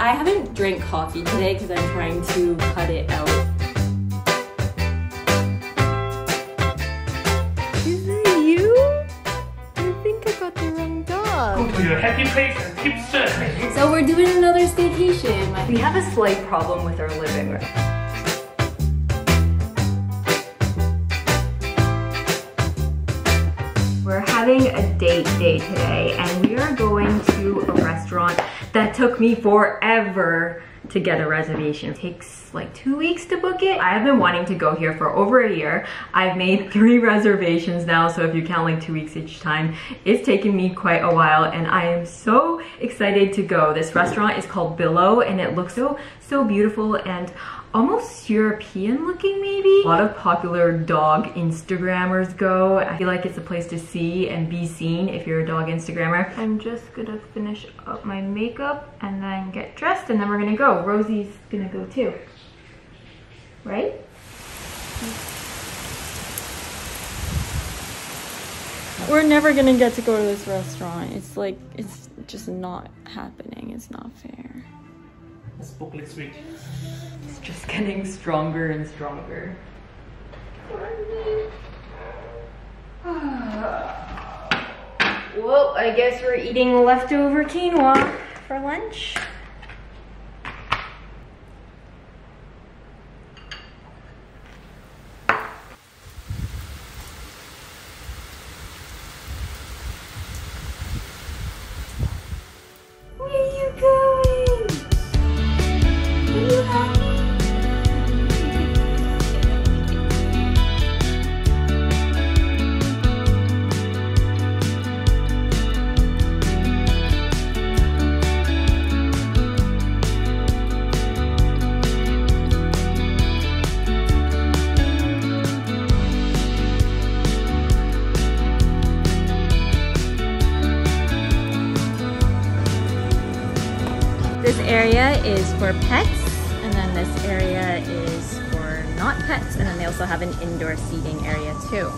I haven't drank coffee today because I'm trying to cut it out. Is that you? I think I got the wrong dog. Go to your happy place and keep searching. So we're doing another staycation. We have a slight problem with our living room. We're having a date day today and we are going to a restaurant that took me forever to get a reservation. It takes like 2 weeks to book it. I've been wanting to go here for over a year. I've made 3 reservations now, so if you count like 2 weeks each time, it's taken me quite a while and I am so excited to go. This restaurant is called Billow and it looks so beautiful and almost European looking maybe. A lot of popular dog Instagrammers go. I feel like it's a place to see and be seen if you're a dog Instagrammer. I'm just gonna finish up my makeup and then get dressed and then we're gonna go. Rosie's gonna go too. Right? We're never gonna get to go to this restaurant. It's like, it's just not happening. It's not fair. Let's book next week. It's just getting stronger and stronger. Well, I guess we're eating leftover quinoa for lunch. Is for pets, and then this area is for not pets, and then they also have an indoor seating area too.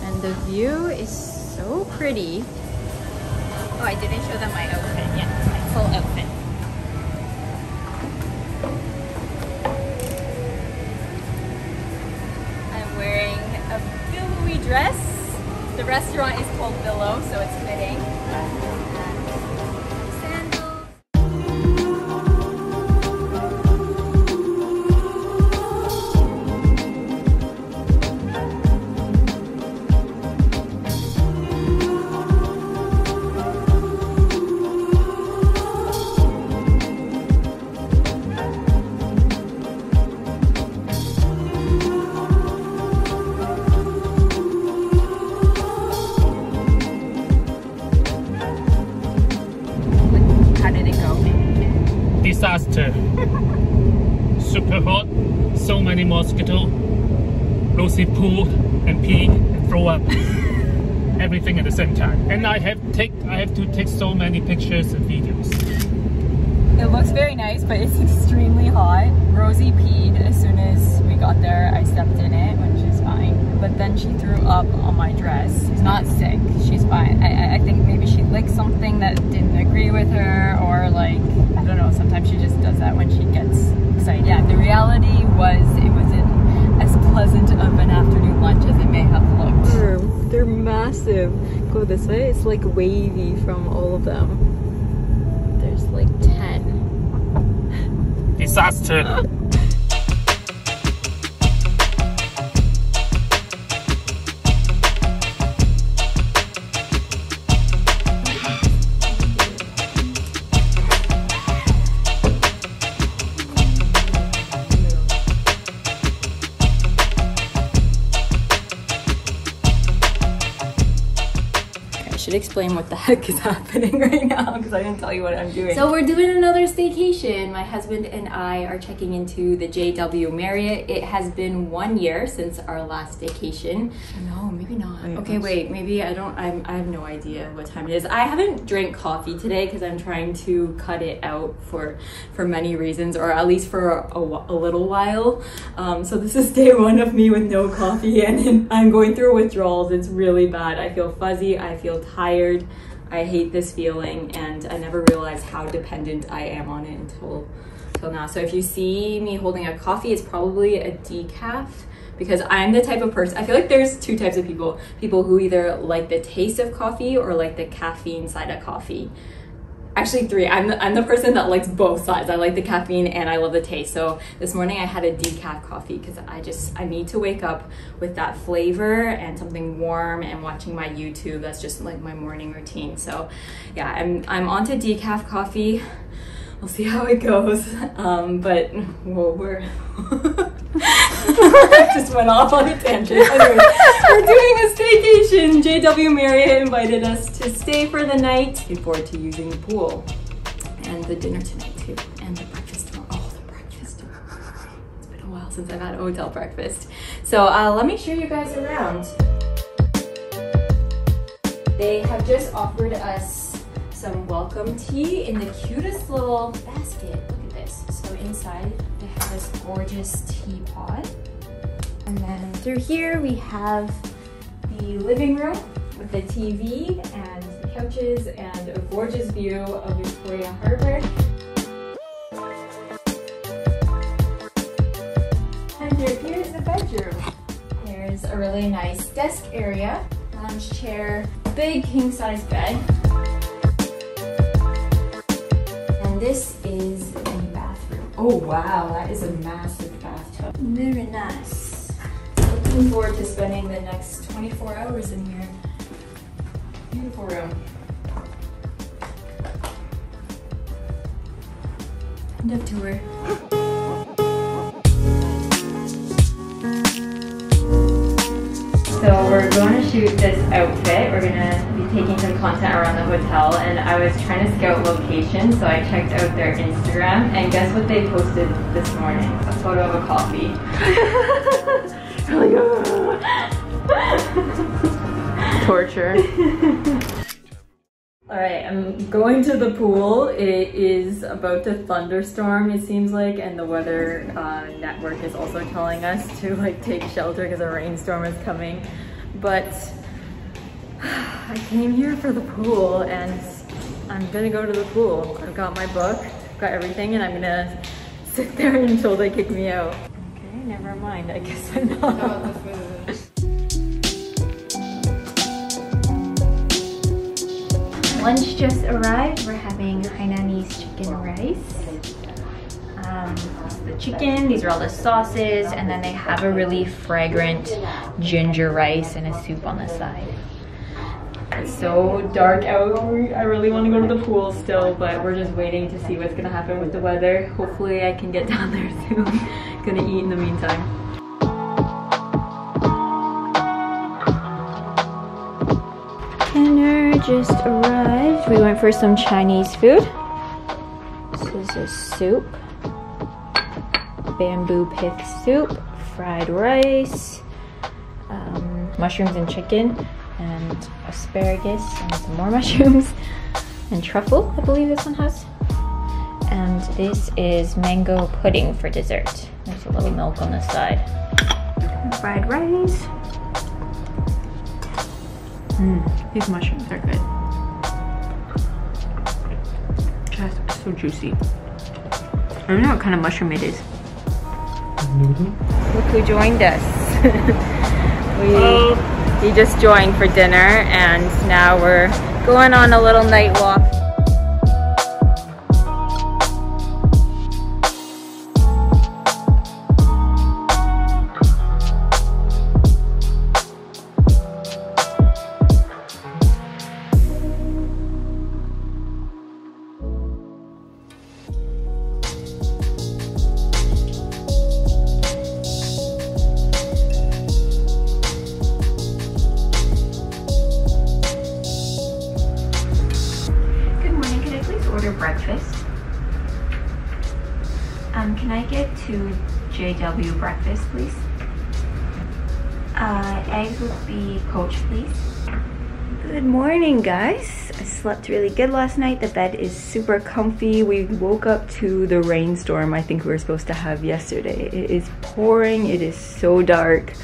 And the view is so pretty. Oh, I didn't show them my outfit yet, my full outfit. I'm wearing a billowy dress. The restaurant is called Billow, so it's fitting. Super hot, so many mosquitoes. Rosie poo and pee and throw up everything at the same time. And I have to take so many pictures and videos. It looks very nice, but it's extremely hot. Rosie peed as soon as we got there. I stepped in it when she's fine, but then she threw up on my dress. She's not sick. She's fine. I think maybe she licked something that didn't agree with her, or like, I don't know. Sometimes she just does that when she gets excited. Yeah, the reality was it wasn't as pleasant of an afternoon lunch as it may have looked. They're massive. Go this way. It's like wavy from all of them. There's like 10. Disaster. Explain what the heck is happening right now, because I didn't tell you what I'm doing. So we're doing another staycation. My husband and I are checking into the JW Marriott. It has been 1 year since our last staycation. No, maybe not. Okay, wait, maybe I have no idea what time it is. I haven't drank coffee today because I'm trying to cut it out for many reasons, or at least for a little while. So this is day one of me with no coffee and I'm going through withdrawals. It's really bad. I feel fuzzy. I feel tired. I hate this feeling, and I never realized how dependent I am on it until now. So if you see me holding a coffee, it's probably a decaf, because I'm the type of person, I feel like there's two types of people. People who either like the taste of coffee or like the caffeine side of coffee. Actually three, I'm the person that likes both sides. I like the caffeine and I love the taste. So this morning I had a decaf coffee because I need to wake up with that flavor and something warm and watching my YouTube. That's just like my morning routine. So yeah, I'm onto decaf coffee. We'll see how it goes. But whoa, just went off on a tangent. Anyway, we're doing a staycation. JW Marriott invited us to stay for the night. Looking forward to using the pool and the dinner tonight too, and the breakfast tomorrow. Oh, the breakfast! It's been a while since I've had a hotel breakfast. So let me show you guys around. They have just offered us some welcome tea in the cutest little basket. Look at this. So inside, they have this gorgeous teapot. And then through here, we have the living room with the TV and couches and a gorgeous view of Victoria Harbour. And through here is the bedroom. There's a really nice desk area, lounge chair, big king-size bed. And this is the bathroom. Oh wow, that is a massive bathtub. Very nice. Looking forward to spending the next 24 hours in here. Beautiful room. End of tour. So we're going to shoot this outfit. We're going to be taking some content around the hotel, and I was trying to scout locations, so I checked out their Instagram, and guess what they posted this morning? A photo of a coffee. Torture. Alright, I'm going to the pool. It is about to thunderstorm, it seems like, and the weather network is also telling us to like take shelter because a rainstorm is coming. But I came here for the pool, and I'm gonna go to the pool. I've got my book, I've got everything, and I'm gonna sit there until they kick me out. Never mind, I guess I'm not. Lunch just arrived. We're having Hainanese chicken rice. The chicken, these are all the sauces, and then they have a really fragrant ginger rice and a soup on the side. It's so dark out. I really want to go to the pool still, but we're just waiting to see what's going to happen with the weather. Hopefully I can get down there soon. Gonna eat in the meantime. Dinner just arrived. We went for some Chinese food. This is a soup. Bamboo pith soup, fried rice, mushrooms and chicken, and asparagus, and some more mushrooms, and truffle, I believe this one has. And this is mango pudding for dessert. There's a little milk on the side. Fried rice. These mushrooms are good. Just so juicy. I don't know what kind of mushroom it is. Look who joined us. He just joined for dinner, and now we're going on a little night walk. Can I get two JW breakfast, please? Eggs would be poached, please. Good morning, guys. I slept really good last night. The bed is super comfy. We woke up to the rainstorm I think we were supposed to have yesterday. It is pouring. It is so dark.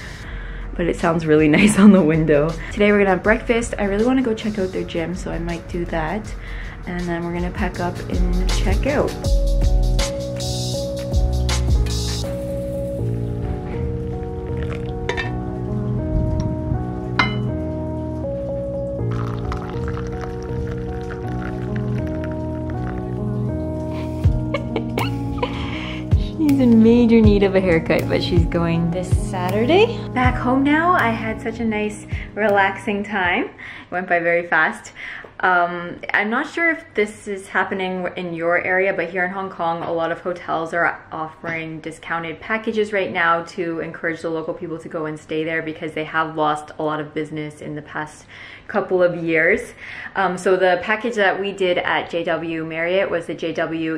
but it sounds really nice on the window. Today we're gonna have breakfast. I really want to go check out their gym, so I might do that, and then we're gonna pack up and check out. In major need of a haircut, but she's going this Saturday. Back home now. I had such a nice relaxing time. It went by very fast. I'm not sure if this is happening in your area, but here in Hong Kong a lot of hotels are offering discounted packages right now to encourage the local people to go and stay there because they have lost a lot of business in the past couple of years. So the package that we did at JW Marriott was the JW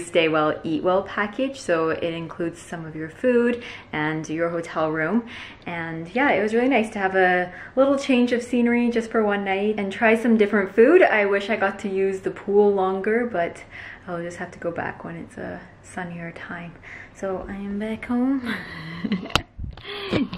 Stay Well, Eat Well package, so it includes some of your food and your hotel room. And yeah, it was really nice to have a little change of scenery just for one night and try some different food. I wish I got to use the pool longer, but I'll just have to go back when it's a sunnier time. So I am back home.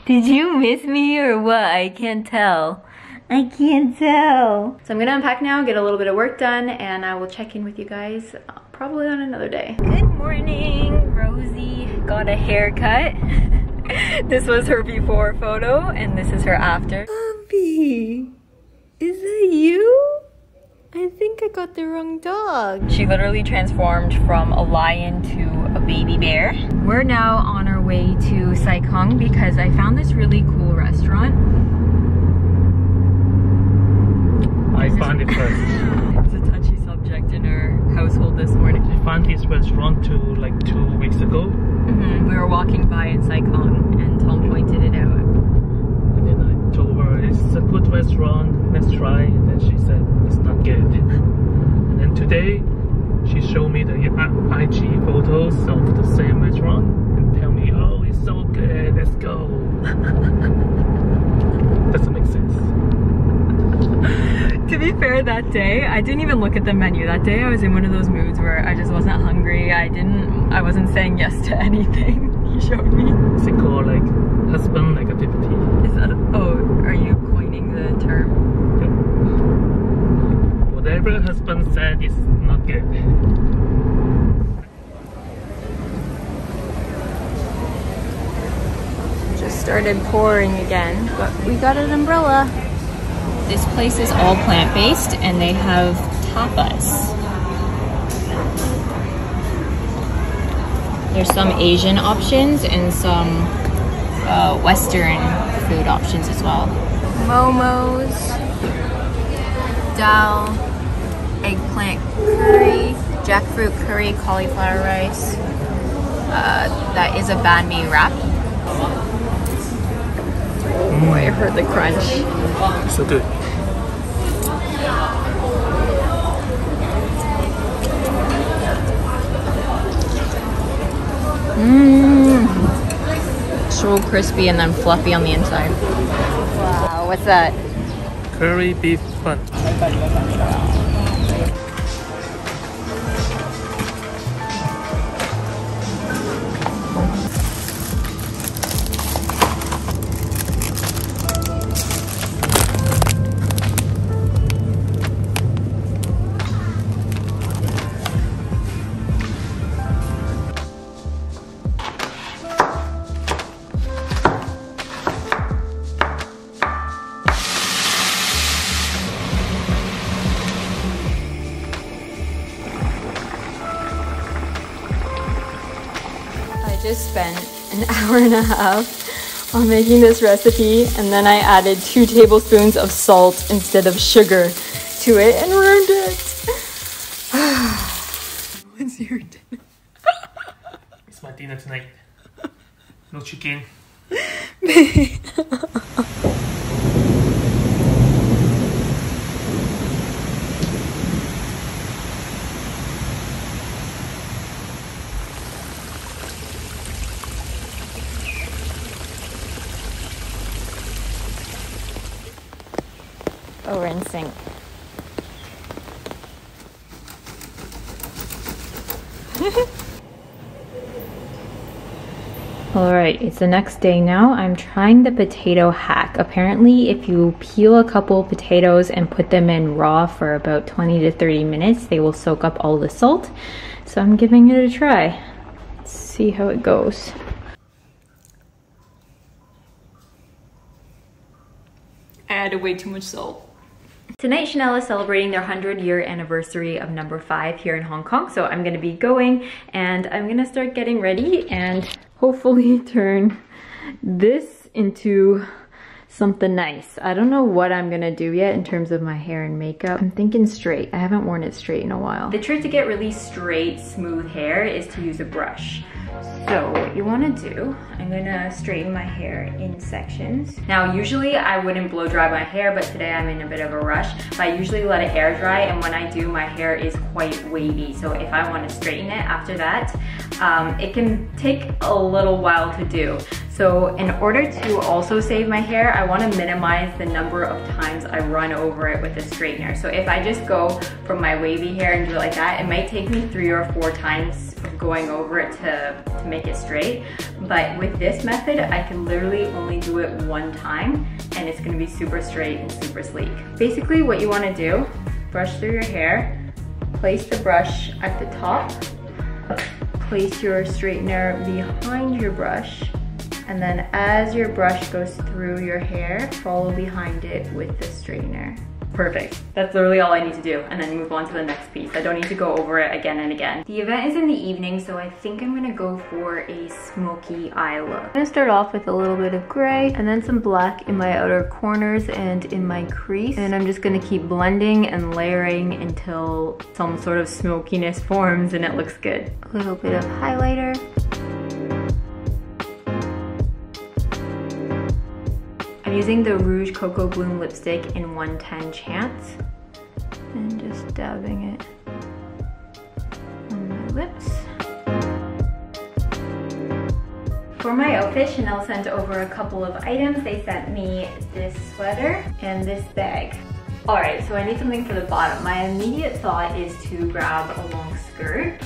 Did you miss me or what? I can't tell. I can't tell. So I'm gonna unpack now, get a little bit of work done, and I will check in with you guys probably on another day. Good morning. Rosie got a haircut. This was her before photo and this is her after. Bobby, is that you? I think I got the wrong dog. She literally transformed from a lion to a baby bear. We're now on our way to Sai Kung because I found this really cool restaurant. I found it first. It's a touchy subject in our household this morning. I found this restaurant like 2 weeks ago. Mm-hmm. We were walking by in Sai Kung and Tom pointed it out. And then I told her, it's a good restaurant, let's try. And then she said, it's not good. And then today, she showed me the IG photos of the same restaurant and tell me, oh, it's so good, let's go. Doesn't make sense. To be fair, that day I didn't even look at the menu. That day I was in one of those moods where I just wasn't hungry. I wasn't saying yes to anything he showed me. Is it called like husband negativity? Is that are you coining the term? Yep. Whatever husband said is not good. Just started pouring again, but we got an umbrella. This place is all plant-based and they have tapas. There's some Asian options and some Western food options as well. Momos, dal, eggplant curry, jackfruit curry, cauliflower rice. That is a banh mi wrap. Oh, I heard the crunch. So good. Mmm. So crispy and then fluffy on the inside. Wow, what's that? Curry beef bun. Spent an hour and a half on making this recipe, and then I added 2 tablespoons of salt instead of sugar to it and ruined it. What's your dinner? It's my dinner tonight. No chicken. Oh, we're in sync. Alright, it's the next day now. I'm trying the potato hack. Apparently, if you peel a couple potatoes and put them in raw for about 20 to 30 minutes, they will soak up all the salt. So I'm giving it a try. Let's see how it goes. I added way too much salt. Tonight, Chanel is celebrating their 100-year anniversary of No. 5 here in Hong Kong, so I'm gonna be going and I'm gonna start getting ready and hopefully turn this into something nice. I don't know what I'm gonna do yet in terms of my hair and makeup. I'm thinking straight. I haven't worn it straight in a while. The trick to get really straight, smooth hair is to use a brush. So what you wanna do, I'm gonna straighten my hair in sections. Now usually I wouldn't blow dry my hair, but today I'm in a bit of a rush. But I usually let it air dry, and when I do, my hair is quite wavy. So if I wanna straighten it after that, it can take a little while to do. So in order to also save my hair, I wanna minimize the number of times I run over it with a straightener. So if I just go from my wavy hair and do it like that, it might take me 3 or 4 times going over it to make it straight. But with this method, I can literally only do it one time and it's gonna be super straight and super sleek. Basically what you wanna do, brush through your hair, place the brush at the top, place your straightener behind your brush, and then as your brush goes through your hair, follow behind it with the straightener. Perfect. That's literally all I need to do, and then move on to the next piece. I don't need to go over it again and again. The event is in the evening, so I think I'm gonna go for a smoky eye look. I'm gonna start off with a little bit of gray and then some black in my outer corners and in my crease. And I'm just gonna keep blending and layering until some sort of smokiness forms and it looks good. A little bit of highlighter. I'm using the Rouge Coco Bloom lipstick in 110 Chance and just dabbing it on my lips. For my outfit, Chanel sent over a couple of items. They sent me this sweater and this bag. Alright, so I need something for the bottom. My immediate thought is to grab a long skirt.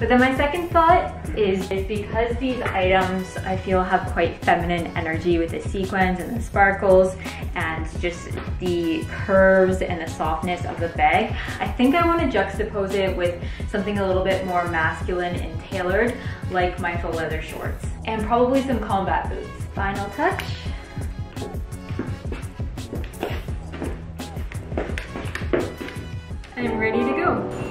But then my second thought is because these items I feel have quite feminine energy with the sequins and the sparkles and just the curves and the softness of the bag, I think I want to juxtapose it with something a little bit more masculine and tailored, like my faux leather shorts. And probably some combat boots. Final touch. I'm ready to go.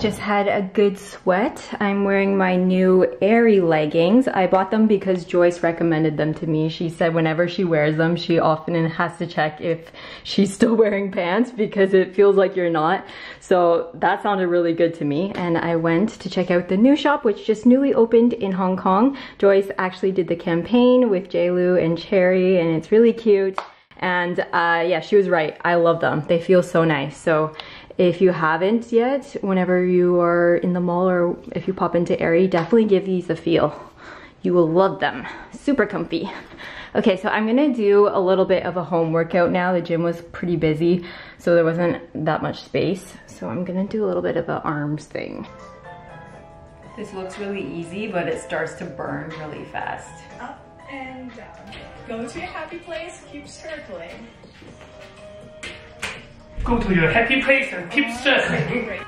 Just had a good sweat. I'm wearing my new Aerie leggings. I bought them because Joyce recommended them to me. She said whenever she wears them, she often has to check if she's still wearing pants because it feels like you're not. So that sounded really good to me. And I went to check out the new shop, which just newly opened in Hong Kong. Joyce actually did the campaign with JLo and Cherry, and it's really cute. And yeah, she was right. I love them. They feel so nice. So if you haven't yet, whenever you are in the mall or if you pop into Aerie, definitely give these a feel. You will love them. Super comfy. Okay, so I'm gonna do a little bit of a home workout now. The gym was pretty busy, so there wasn't that much space. So I'm gonna do a little bit of an arms thing. This looks really easy, but it starts to burn really fast. Up and down. Go to your happy place, keep circling. Go to your happy place and keep circling.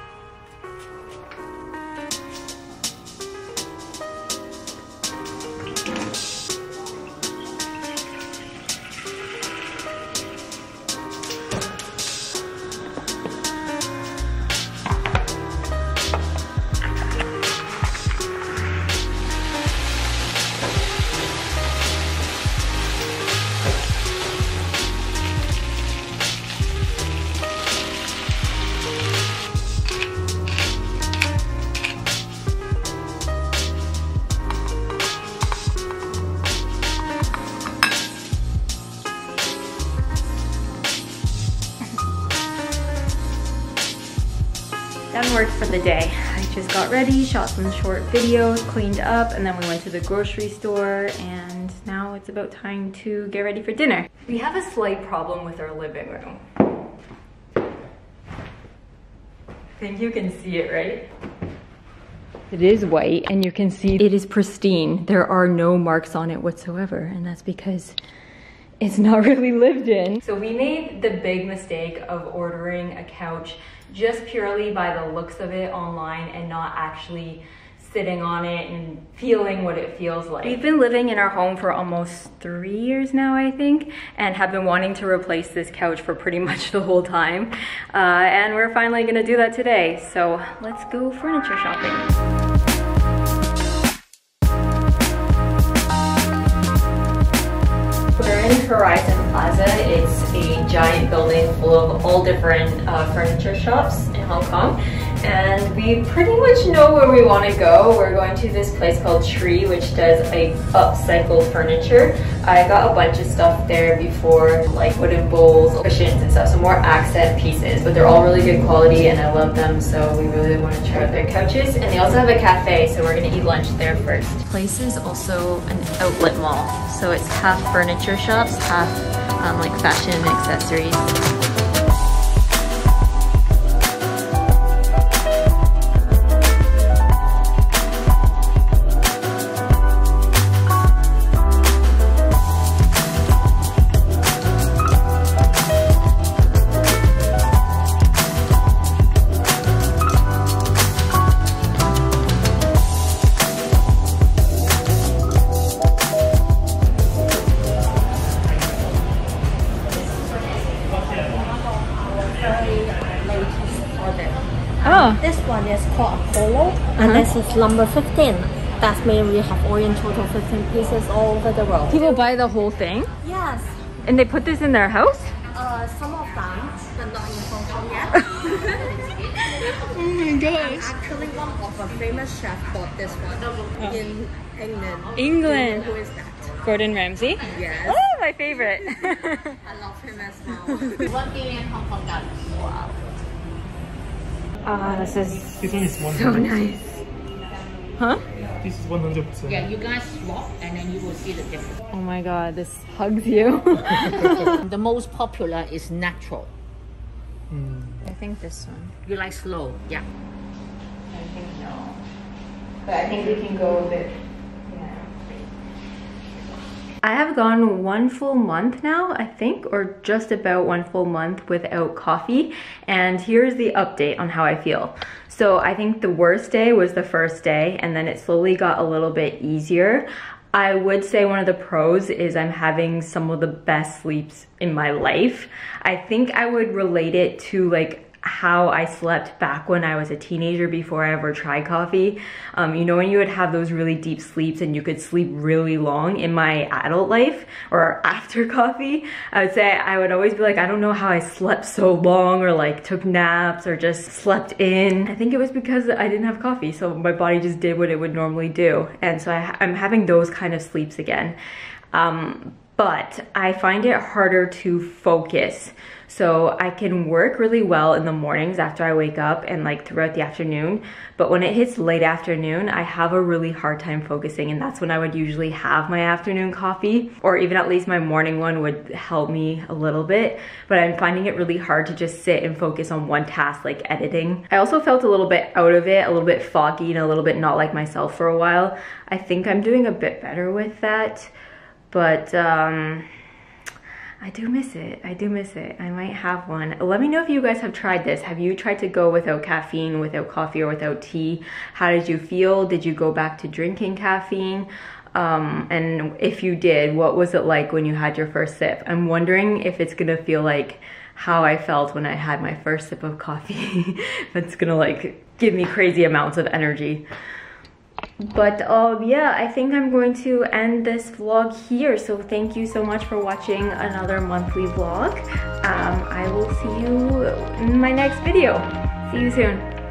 the day. I just got ready, shot some short videos, cleaned up, and then we went to the grocery store, and now it's about time to get ready for dinner. We have a slight problem with our living room. I think you can see it, right? It is white, and you can see it is pristine. There are no marks on it whatsoever, and that's because it's not really lived in. So we made the big mistake of ordering a couch just purely by the looks of it online and not actually sitting on it and feeling what it feels like. We've been living in our home for almost 3 years now, I think, and have been wanting to replace this couch for pretty much the whole time. And we're finally gonna do that today. So let's go furniture shopping. We're in Horizon Plaza. It's a giant building full of all different furniture shops in Hong Kong. And we pretty much know where we want to go. We're going to this place called Tree, which does like upcycled furniture. I got a bunch of stuff there before, like wooden bowls, cushions and stuff, so more accent pieces, but they're all really good quality and I love them, so we really want to try out their couches. And they also have a cafe, so we're going to eat lunch there first. This place is also an outlet mall, so it's half furniture shops, half like fashion and accessories. This one is called Apollo, and this is number 15. That's mean we have all in total 15 pieces all over the world. People buy the whole thing? Yes. And they put this in their house? Some of them, but not in Hong Kong yet. Oh my gosh. And actually one of a famous chef bought this one in England. England? Who is that? Gordon Ramsay? Yes. Oh, my favorite. I love him as well. 1 billion Hong Kong dollars. Wow. Ah, this one is so nice. Huh? This is 100%. Yeah, you guys swap and then you will see the difference. Oh my god, this hugs you. The most popular is natural. I think this one. You like slow, yeah. I think no. But I think we can go with it. I have gone one full month now, I think, or just about one full month without coffee, and here's the update on how I feel. So I think the worst day was the first day, and then it slowly got a little bit easier. I would say one of the pros is I'm having some of the best sleeps in my life. I think I would relate it to like how I slept back when I was a teenager before I ever tried coffee. You know, when you would have those really deep sleeps and you could sleep really long. In my adult life or after coffee, I would say I would always be like, I don't know how I slept so long, or like took naps or just slept in. I think it was because I didn't have coffee, so my body just did what it would normally do. And so I'm having those kind of sleeps again. But I find it harder to focus. So I can work really well in the mornings after I wake up and like throughout the afternoon, but when it hits late afternoon, I have a really hard time focusing, and that's when I would usually have my afternoon coffee, or even at least my morning one would help me a little bit, but I'm finding it really hard to just sit and focus on one task like editing. I also felt a little bit out of it, a little bit foggy and a little bit not like myself for a while. I think I'm doing a bit better with that, but I do miss it. I do miss it. I might have one. Let me know if you guys have tried this. Have you tried to go without caffeine, without coffee, or without tea? How did you feel? Did you go back to drinking caffeine? And if you did, what was it like when you had your first sip? I'm wondering if it's gonna feel like how I felt when I had my first sip of coffee. That's gonna like give me crazy amounts of energy. But yeah, I think I'm going to end this vlog here. So thank you so much for watching another monthly vlog. I will see you in my next video. See you soon.